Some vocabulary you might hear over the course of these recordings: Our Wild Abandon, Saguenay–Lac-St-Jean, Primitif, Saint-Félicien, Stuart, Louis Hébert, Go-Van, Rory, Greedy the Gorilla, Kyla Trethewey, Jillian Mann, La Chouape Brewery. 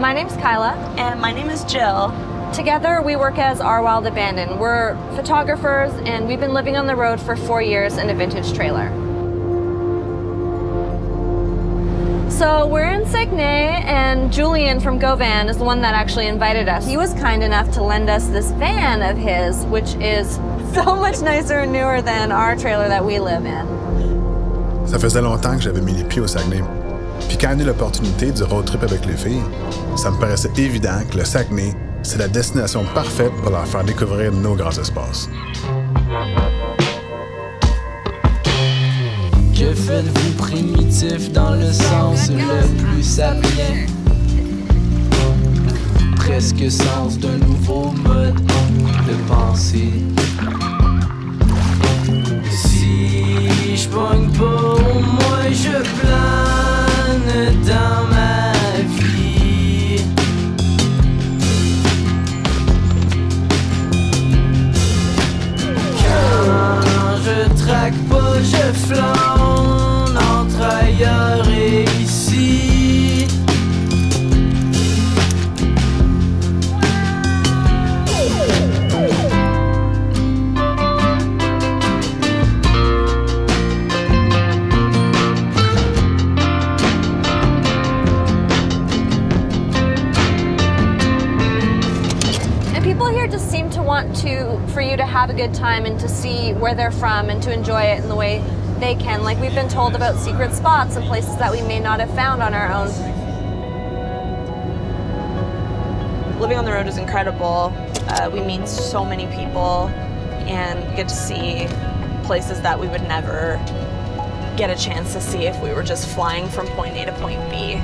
My name's Kyla. And my name is Jill. Together we work as Our Wild Abandon. We're photographers and we've been living on the road for 4 years in a vintage trailer. So we're in Saguenay, and Julian from Go-Van is the one that actually invited us. He was kind enough to lend us this van of his, which is so much nicer and newer than our trailer that we live in. Ça faisait longtemps que j'avais mis les pieds au Saguenay. Puis quand j'ai eu l'opportunité du road trip avec les filles, ça me paraissait évident que le Saguenay, c'est la destination parfaite pour leur faire découvrir nos grands espaces. Que faites-vous primitif dans le sens le plus sapien? Presque sens d'un nouveau mode de pensée. Si je pogne pas, au moins je plane dans ma vie. Quand je traque pas, je flanque. Just seem to want for you to have a good time and to see where they're from and to enjoy it in the way they can. Like, we've been told about secret spots and places that we may not have found on our own. Living on the road is incredible. We meet so many people and get to see places that we would never get a chance to see if we were just flying from point A to point B.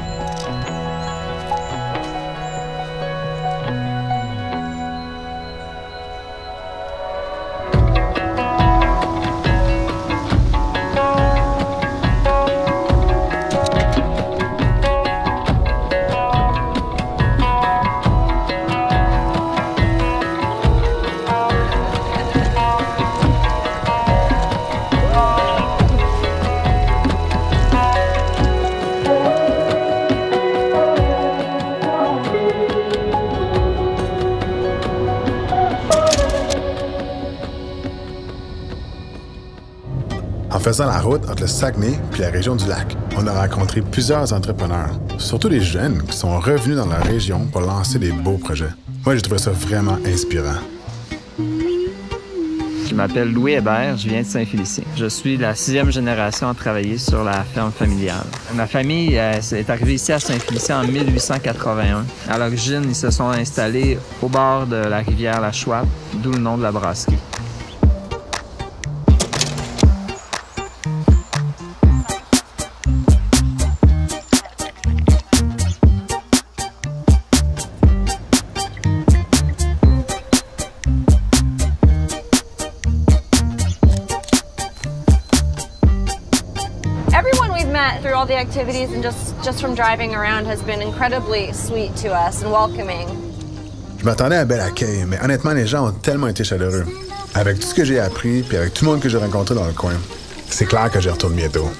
En faisant la route entre le Saguenay puis la région du lac, on a rencontré plusieurs entrepreneurs, surtout des jeunes qui sont revenus dans la région pour lancer des beaux projets. Moi, j'ai trouvé ça vraiment inspirant. Je m'appelle Louis Hébert, je viens de Saint-Félicien. Je suis la 6e génération à travailler sur la ferme familiale. Ma famille est arrivée ici à Saint-Félicien en 1881. À l'origine, ils se sont installés au bord de la rivière La Chouape, d'où le nom de la brasserie. Through all the activities and just from driving around has been incredibly sweet to us and welcoming. Je m'attendais à un bel accueil, mais honnêtement, les gens ont tellement été chaleureux. Avec tout ce que j'ai appris, puis avec tout le monde que j'ai rencontré dans le coin, c'est clair que j'y retourne bientôt.